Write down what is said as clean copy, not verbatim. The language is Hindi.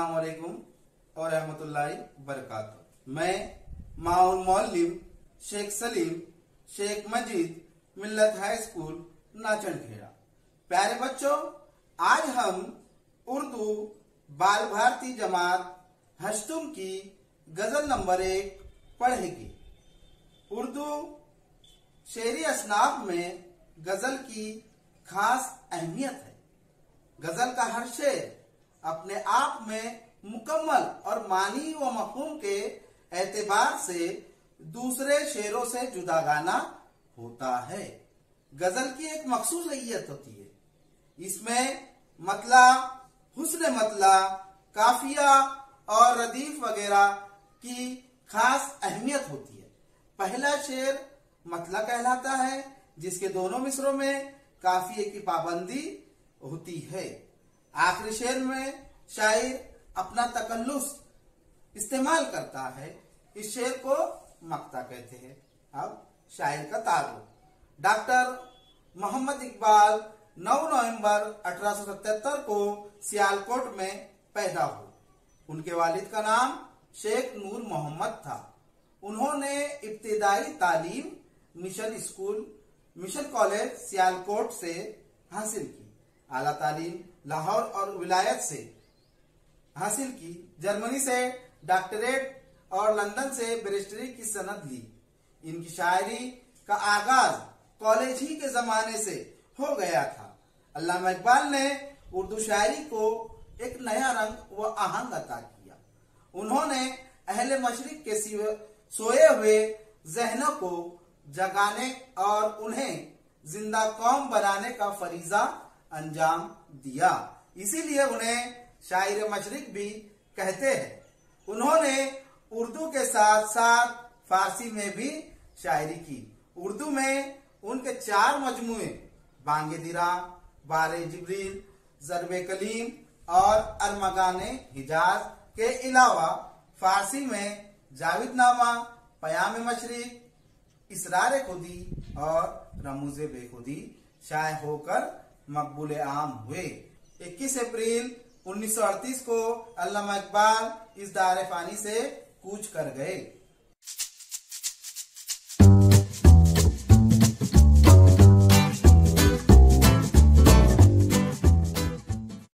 अस्सलाम वालेकुम और रहमतुल्लाहि बरकातहू। मैं माउल मौलिम शेख सलीम शेख मजीद मिल्लत हाई स्कूल नाचन खेड़ा। प्यारे बच्चों, आज हम उर्दू बाल भारती जमात हस्तुम की गजल नंबर 1 पढ़ेगी। उर्दू शेरी असनाफ में गजल की खास अहमियत है। गजल का हर शेर अपने आप में मुकम्मल और मानी व मफहूम के एतबार से दूसरे शेरों से जुदागाना होता है। गजल की एक मखसूसियत होती है, इसमें मतला, हुस्न मतला, काफिया और रदीफ वगैरह की खास अहमियत होती है। पहला शेर मतला कहलाता है, जिसके दोनों मिसरों में काफिये की पाबंदी होती है। आखिरी शेर में शायर अपना तकल्लुस इस्तेमाल करता है, इस शेर को मक्ता कहते हैं। अब शायर का ताल्लुक डॉक्टर मोहम्मद इकबाल 9 नवंबर 1877 को सियालकोट में पैदा हुए। उनके वालिद का नाम शेख नूर मोहम्मद था। उन्होंने इब्तिदाई तालीम mission school, mission college Sialkot से हासिल की। आला तालीम लाहौर और विलायत से हासिल की। जर्मनी से डॉक्टरेट और लंदन से बैरिस्टरी की सनद ली। इनकी शायरी का आगाज कॉलेज ही के जमाने से हो गया था। अल्लामा इकबाल ने उर्दू शायरी को एक नया रंग व आहंग अता किया। उन्होंने अहले मशरिक के सोए हुए जहनों को जगाने और उन्हें जिंदा कौम बनाने का फरीजा अंजाम दिया, इसीलिए उन्हें शायर मशरिक भी कहते हैं। उन्होंने उर्दू के साथ साथ फारसी में भी शायरी की। उर्दू में उनके 4 मजमुए बांगे दिरा, बार ज़िब्रिल, ज़रबे कलीम और अरमग़ाने हिजाज के अलावा फारसी में जावेदनामा, पयामे मशरक, इसरारे खुदी और रमूज़े बे खुदी शाये होकर मकबूल आम हुए। 21 अप्रैल 1938 को अल्लामा इकबाल इस दार-ए-फानी से कूच कर गए।